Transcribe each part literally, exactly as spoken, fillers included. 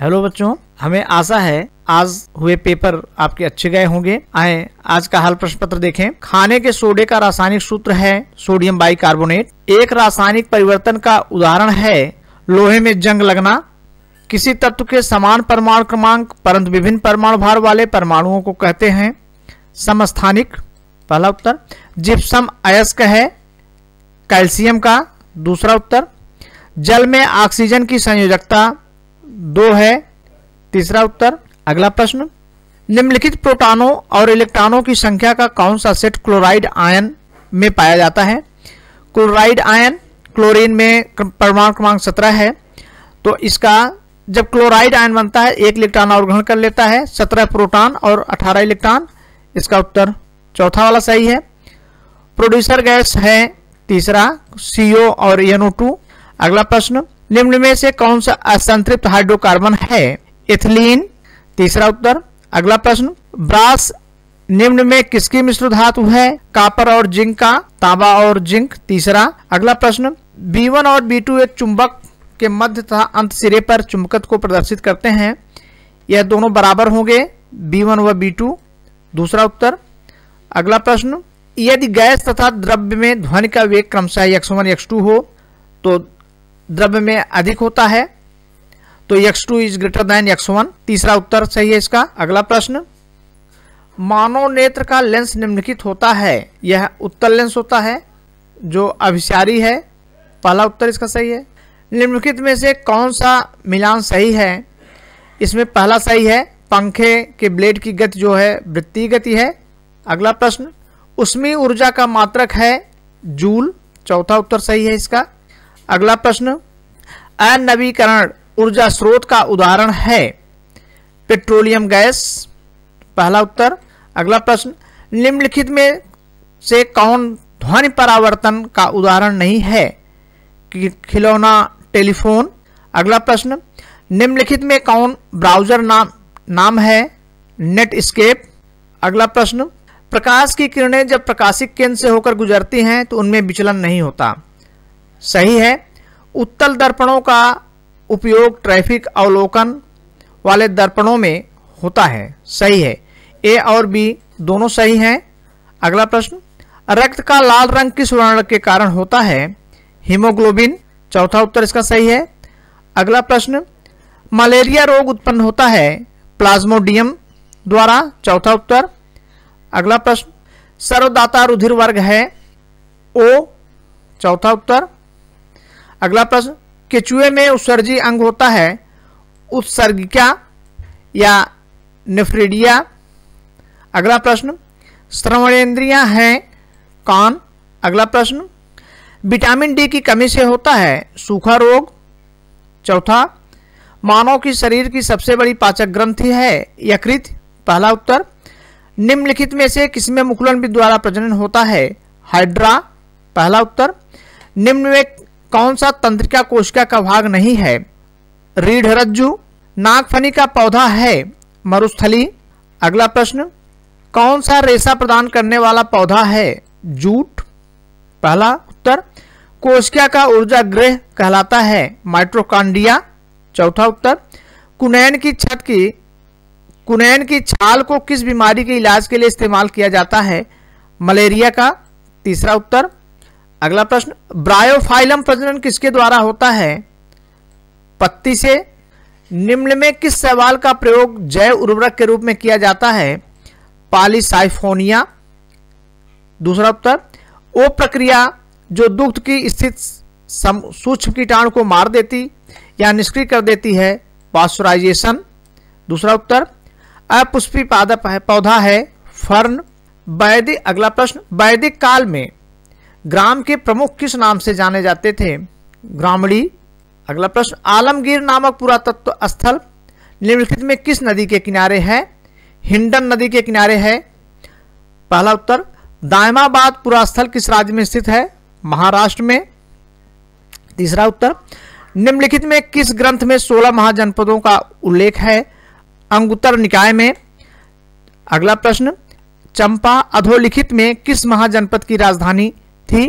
Hello बच्चों, हमें आशा है आज हुए पेपर आपके अच्छे गए होंगे। आए आज का हल प्रश्न पत्र देखें। खाने के सोडे का रासायनिक सूत्र है सोडियम बाइकार्बोनेट। एक रासायनिक परिवर्तन का उदाहरण है लोहे में जंग लगना। किसी तत्व के समान परमाणु क्रमांक परंतु विभिन्न परमाणु भार वाले परमाणुओं को कहते हैं समस्थानिक। पहला उत्तर। जिप्सम अयस्क है कैल्शियम का। दूसरा उत्तर। जल में ऑक्सीजन की संयोजकता दो है। तीसरा उत्तर। अगला प्रश्न। निम्नलिखित प्रोटॉनों और इलेक्ट्रॉनों की संख्या का कौन सा सेट क्लोराइड आयन में पाया जाता है? क्लोराइड आयन क्लोरीन में परमाणु क्रमांक सत्रह है, तो इसका जब क्लोराइड आयन बनता है एक इलेक्ट्रॉन और ग्रहण कर लेता है, सत्रह प्रोटॉन और अठारह इलेक्ट्रॉन। इसका उत्तर चौथा वाला सही है। प्रोड्यूसर गैस है तीसरा सीओ और एन ओ टू। अगला प्रश्न। निम्न में से कौन सा असंतृप्त हाइड्रोकार्बन है? एथिलीन। तीसरा उत्तर। अगला प्रश्न। ब्रास निम्न में किसकी मिश्र धातु है? कॉपर और जिंक का। तांबा और जिंक। तीसरा। अगला प्रश्न। बी वन और बी टू एक चुंबक के मध्य तथा अंत सिरे पर चुंबकत्व को प्रदर्शित करते हैं, यह दोनों बराबर होंगे बी वन व बी टू। दूसरा उत्तर। अगला प्रश्न। यदि गैस तथा द्रव्य में ध्वनि का वेग क्रमशः एक्स वन एक्स टू हो तो द्रव्य में अधिक होता है, तो X two is greater than X one. तीसरा उत्तर सही है इसका। अगला प्रश्न। मानव नेत्र का लेंस निम्नलिखित होता है। यह उत्तल लेंस होता है जो अभिसारी है। पहला उत्तर इसका सही है। निम्नलिखित में से कौन सा मिलान सही है? इसमें पहला सही है। पंखे के ब्लेड की गति जो है वृत्तीय गति है। अगला प्रश्न। उष्मीय ऊर्जा का मात्रक है जूल। चौथा उत्तर सही है इसका। अगला प्रश्न। अनवीकरण ऊर्जा स्रोत का उदाहरण है पेट्रोलियम गैस। पहला उत्तर। अगला प्रश्न। निम्नलिखित में से कौन ध्वनि परावर्तन का उदाहरण नहीं है? खिलौना, टेलीफोन। अगला प्रश्न। निम्नलिखित में कौन ब्राउजर नाम नाम है? नेटस्केप। अगला प्रश्न। प्रकाश की किरणें जब प्रकाशिक केंद्र से होकर गुजरती हैं तो उनमें विचलन नहीं होता। सही है। उत्तल दर्पणों का उपयोग ट्रैफिक अवलोकन वाले दर्पणों में होता है। सही है। ए और बी दोनों सही हैं। अगला प्रश्न। रक्त का लाल रंग किस वर्ण के कारण होता है? हीमोग्लोबिन। चौथा उत्तर इसका सही है। अगला प्रश्न। मलेरिया रोग उत्पन्न होता है प्लाज्मोडियम द्वारा। चौथा उत्तर। अगला प्रश्न। सर्वदाता रुधिर वर्ग है ओ। चौथा उत्तर। अगला प्रश्न। केचुए में उत्सर्जी अंग होता है उत्सर्गिका या निफ्रिडिया। अगला प्रश्न। श्रवणेंद्रियां हैं कान। अगला प्रश्न। विटामिन डी की कमी से होता है सूखा रोग। चौथा। मानव की शरीर की सबसे बड़ी पाचक ग्रंथि है यकृत। पहला उत्तर। निम्नलिखित में से किसमें मुकुलन विद्युत द्वारा प्रजनन होता है? हाइड्रा। पहला उत्तर। निम्न में कौन सा तंत्रिका कोशिका का भाग नहीं है? रीढ़ रज्जु। नागफनी का पौधा है मरुस्थली। अगला प्रश्न। कौन सा रेशा प्रदान करने वाला पौधा है? जूट। पहला उत्तर। कोशिका का ऊर्जा गृह कहलाता है माइटोकॉन्ड्रिया। चौथा उत्तर। कुनैन की छत की कुनैन की छाल को किस बीमारी के इलाज के लिए इस्तेमाल किया जाता है? मलेरिया का। तीसरा उत्तर। अगला प्रश्न। ब्रायोफाइलम प्रजनन किसके द्वारा होता है? पत्ती से। निम्न में किस शैवाल का प्रयोग जैव उर्वरक के रूप में किया जाता है? पाली साइफोनिया। दूसरा उत्तर। वो प्रक्रिया जो दुग्ध की स्थित सूक्ष्म कीटाणु को मार देती या निष्क्रिय कर देती है पाश्चराइजेशन। दूसरा उत्तर। अपुष्पी पादप है पौधा है फर्न। वैदिक अगला प्रश्न। वैदिक काल में ग्राम के प्रमुख किस नाम से जाने जाते थे? ग्रामणी। अगला प्रश्न। आलमगीर नामक पुरातत्व स्थल निम्नलिखित में किस नदी के किनारे है? हिंडन नदी के किनारे है। पहला उत्तर। दायमाबाद पुरास्थल किस राज्य में स्थित है? महाराष्ट्र में। तीसरा उत्तर। निम्नलिखित में किस ग्रंथ में सोलह महाजनपदों का उल्लेख है? अंगुतर निकाय में। अगला प्रश्न। चंपा अधोलिखित में किस महाजनपद की राजधानी थी?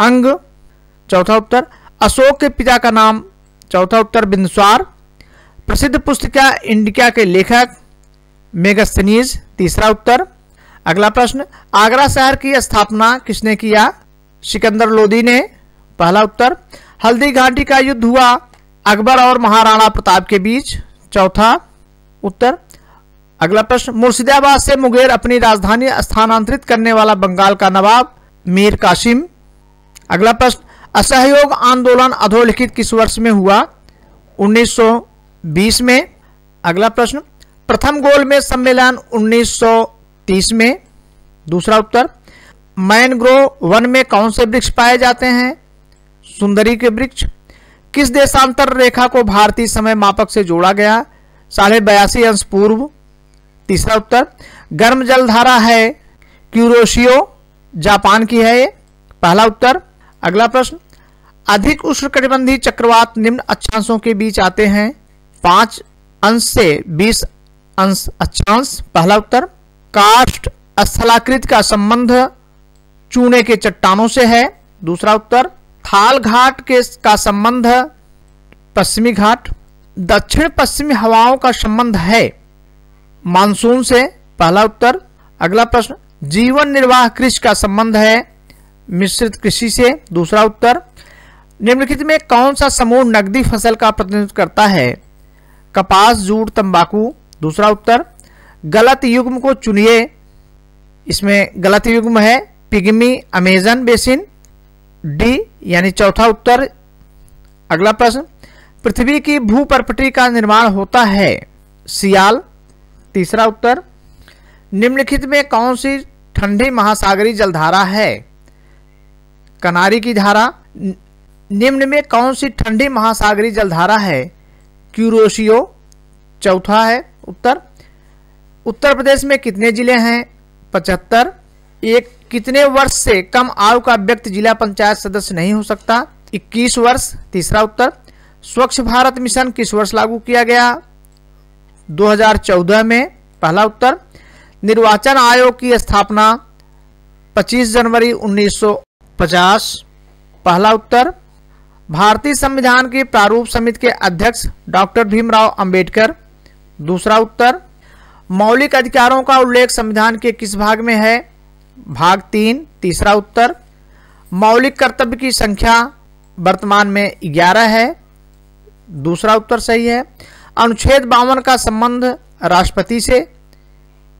अंग। चौथा उत्तर। अशोक के पिता का नाम? चौथा उत्तर बिंदुसार। प्रसिद्ध पुस्तिका इंडिका के लेखक मेगास्थनीज, तीसरा उत्तर। अगला प्रश्न, आगरा शहर की स्थापना किसने किया? सिकंदर लोदी ने, पहला उत्तर। हल्दी घाटी का युद्ध हुआ अकबर और महाराणा प्रताप के बीच, चौथा उत्तर। अगला प्रश्न, मुर्शिदाबाद से मुगेर अपनी राजधानी स्थानांतरित करने वाला बंगाल का नवाब मीर काशिम। अगला प्रश्न, असहयोग आंदोलन अधोलिखित किस वर्ष में हुआ? उन्नीस सौ बीस में। अगला प्रश्न, प्रथम गोलमेज सम्मेलन उन्नीस सौ तीस में, दूसरा उत्तर। मैनग्रोव वन में कौन से वृक्ष पाए जाते हैं? सुंदरी के वृक्ष। किस देशांतर रेखा को भारतीय समय मापक से जोड़ा गया? साढ़े बयासी अंश पूर्व, तीसरा उत्तर। गर्म जलधारा है क्यूरोशियो, जापान की है ये, पहला उत्तर। अगला प्रश्न, अधिक उष्णकटिबंधीय चक्रवात निम्न अक्षांशों के बीच आते हैं? पांच अंश से बीस अंश अक्षांश, पहला उत्तर। कार्स्ट स्थलाकृति का संबंध चूने के चट्टानों से है, दूसरा उत्तर। थाल घाट के का संबंध पश्चिमी घाट। दक्षिण पश्चिमी हवाओं का संबंध है मानसून से, पहला उत्तर। अगला प्रश्न, जीवन निर्वाह कृषि का संबंध है मिश्रित कृषि से, दूसरा उत्तर। निम्नलिखित में कौन सा समूह नकदी फसल का प्रतिनिधित्व करता है? कपास, जूट, तंबाकू, दूसरा उत्तर। गलत युग्म को चुनिए, इसमें गलत युग्म है पिग्मी अमेजन बेसिन, डी यानी चौथा उत्तर। अगला प्रश्न, पृथ्वी की भूपर्पटी का निर्माण होता है? सियाल, तीसरा उत्तर। निम्नलिखित में कौन सी ठंडी महासागरीय जलधारा है? कनारी की धारा। निम्न में कौन सी ठंडी महासागरीय जलधारा है? क्यूरोशियो, चौथा है उत्तर। उत्तर प्रदेश में कितने जिले हैं? पचहत्तर। एक, कितने वर्ष से कम आयु का व्यक्ति जिला पंचायत सदस्य नहीं हो सकता? इक्कीस वर्ष, तीसरा उत्तर। स्वच्छ भारत मिशन किस वर्ष लागू किया गया? दो हज़ार चौदह में, पहला उत्तर। निर्वाचन आयोग की स्थापना पच्चीस जनवरी उन्नीस सौ पचास, पहला उत्तर। भारतीय संविधान की प्रारूप समिति के अध्यक्ष डॉक्टर भीमराव अंबेडकर, दूसरा उत्तर। मौलिक अधिकारों का उल्लेख संविधान के किस भाग में है? भाग तीन, तीसरा उत्तर। मौलिक कर्तव्य की संख्या वर्तमान में ग्यारह है, दूसरा उत्तर सही है। अनुच्छेद बावन का संबंध राष्ट्रपति से?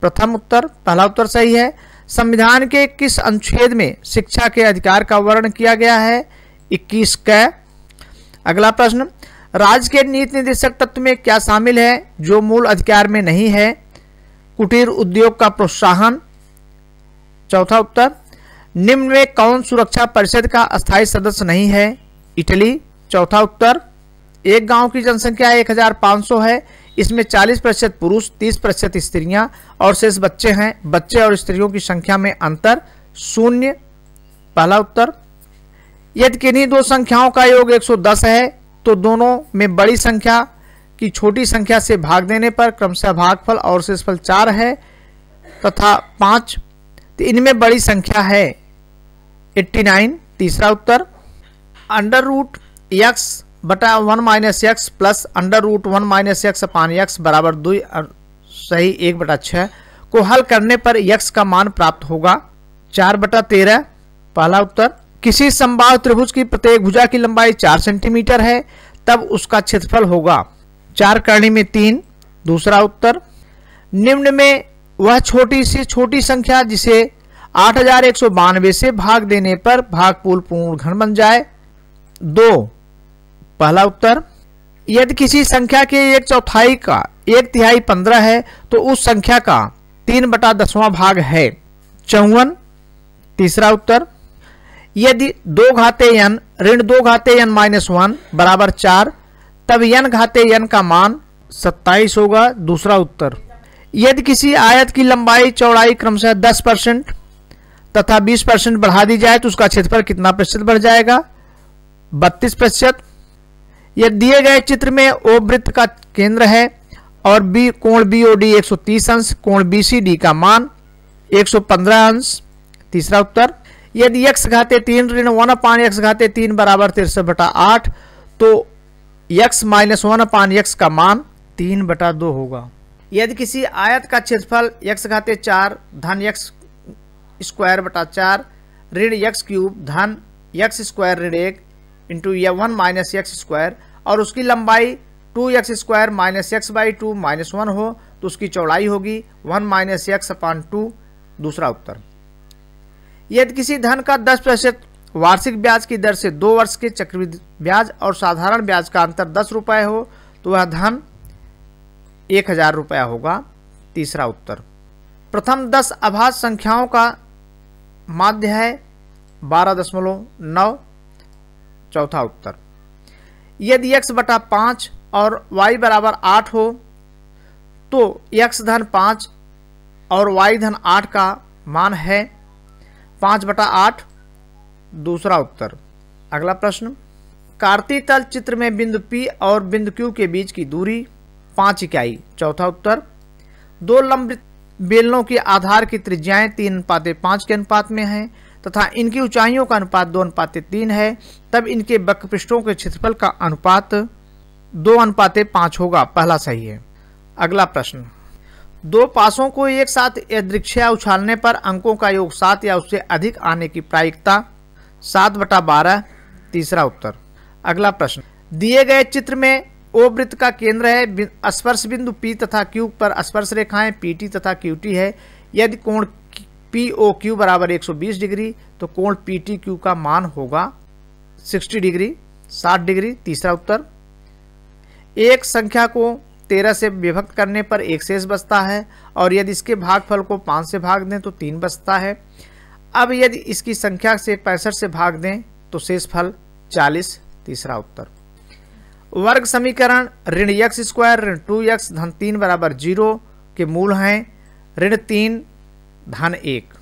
प्रथम उत्तर, पहला उत्तर सही है। संविधान के किस अनुच्छेद में शिक्षा के अधिकार का वर्णन किया गया है? इक्कीस क। अगला प्रश्न, राज्य के नीति निर्देशक तत्व में क्या शामिल है जो मूल अधिकार में नहीं है? कुटीर उद्योग का प्रोत्साहन, चौथा उत्तर। निम्न में कौन सुरक्षा परिषद का अस्थायी सदस्य नहीं है? इटली, चौथा उत्तर। एक गांव की जनसंख्या एक हज़ार पाँच सौ है, इसमें चालीस प्रतिशत पुरुष, तीस प्रतिशत स्त्रियां और शेष बच्चे हैं। बच्चे और स्त्रियों की संख्या में अंतर शून्य, पहला उत्तर। यदि किन्हीं दो संख्याओं का योग एक सौ दस है तो दोनों में बड़ी संख्या की छोटी संख्या से भाग देने पर क्रमशः भागफल और शेषफल चार है तथा पाँच, तो इनमें बड़ी संख्या है नवासी, तीसरा उत्तर। अंडर रूट यक्स बटा one minus X plus under root one minus X upon X बराबर दो सही एक बटा छः को हल करने पर यक्स का मान प्राप्त होगा चार बटा तेरह, पहला उत्तर। किसी समबाहु त्रिभुज की प्रत्येक भुजा की लंबाई चार सेंटीमीटर है तब उसका क्षेत्रफल होगा चार करणी में तीन, दूसरा उत्तर। निम्न में वह छोटी से छोटी संख्या जिसे आठ हजार एक सौ बानवे से भाग देने पर भागपूल पूर्ण घन बन जाए, दो, पहला उत्तर। यदि किसी संख्या के एक चौथाई का एक तिहाई पंद्रह है तो उस संख्या का तीन बटा दसवां भाग है, चौवन, तीसरा उत्तर। यदि दो घाते यन ऋण दो घाते यन माइनस वन बराबर चार तब यन घाते यन का मान सत्ताईस होगा, दूसरा उत्तर। यदि किसी आयत की लंबाई चौड़ाई क्रमशः दस परसेंट तथा बीस परसेंट बढ़ा दी जाए तो उसका क्षेत्रफल कितना प्रतिशत बढ़ जाएगा? बत्तीस प्रतिशत। यह दिए गए चित्र में ओ वृत्त का केंद्र है और बी कोण बी ओ डी एक सौ तीस अंश, कोण बी सी डी का मान एक सौ पंद्रह अंश, तीसरा उत्तर। यदि यक्स घाते तीन ऋण वन अपान यक्स घाते तीन बराबर तिरसठ बटा आठ तो X minus one upon X का मान तीन बटा दो होगा। यदि किसी आयत का क्षेत्रफल यक्ष घाते चार धन यक्ष स्क्वायर बटा चार ऋण यक्ष क्यूब धन यक्स स्क्वायर ऋण एक इंटू या वन माइनस यक्स स्क्वायर और उसकी लंबाई two X square minus X by two minus one हो तो उसकी चौड़ाई होगी one minus X upon two. दूसरा उत्तर, यदि किसी धन का दस प्रतिशत वार्षिक ब्याज की दर से दो वर्ष के चक्रवृद्धि ब्याज और साधारण ब्याज का अंतर दस रुपये हो तो वह धन एक हजार रुपया होगा। तीसरा उत्तर, प्रथम दस अभाज्य संख्याओं का माध्य है बारह दशमलव नौ। चौथा उत्तर, यदि x बटा पाँच और y बराबर आठ हो तो x धन पाँच और y धन आठ का मान है पाँच बटा आठ। दूसरा उत्तर। अगला प्रश्न, कार्तीय तल चित्र में बिंदु P और बिंदु Q के बीच की दूरी पाँच इकाई। चौथा उत्तर, दो लंब बेलनों के आधार की त्रिज्याएं तीन अनुपात पाँच के अनुपात में हैं तथा इनकी ऊंचाइयों का अनुपात दो अनुपात तीन है, तब इनके वक्र पृष्ठों के क्षेत्रफल का अनुपात दो अनुपात पाँच होगा। पहला सही है। अगला प्रश्न, दो पासों को एक साथ यदृच्छया उछालने पर अंकों का योग सात या उससे अधिक आने की प्रायिकता सात बटा बारह। तीसरा उत्तर। अगला प्रश्न, दिए गए चित्र में ओ वृत्त का केंद्र है, स्पर्श बिंदु P तथा Q पर स्पर्श रेखाएं P T तथा Q T है। यदि कोण P O Q बराबर एक सौ बीस डिग्री तो कोण P T Q का मान होगा साठ डिग्री साठ डिग्री। तीसरा उत्तर, एक संख्या को तेरह से विभक्त करने पर एक शेष बचता है और यदि इसके भागफल को पाँच से भाग दें तो तीन बचता है। अब यदि इसकी संख्या से पैंसठ से भाग दें तो शेषफल चालीस। तीसरा उत्तर, वर्ग समीकरण ऋण यक्स स्क्वायर ऋण टू यक्स धन तीन बराबर जीरो के मूल हैं ऋण तीन धन एक।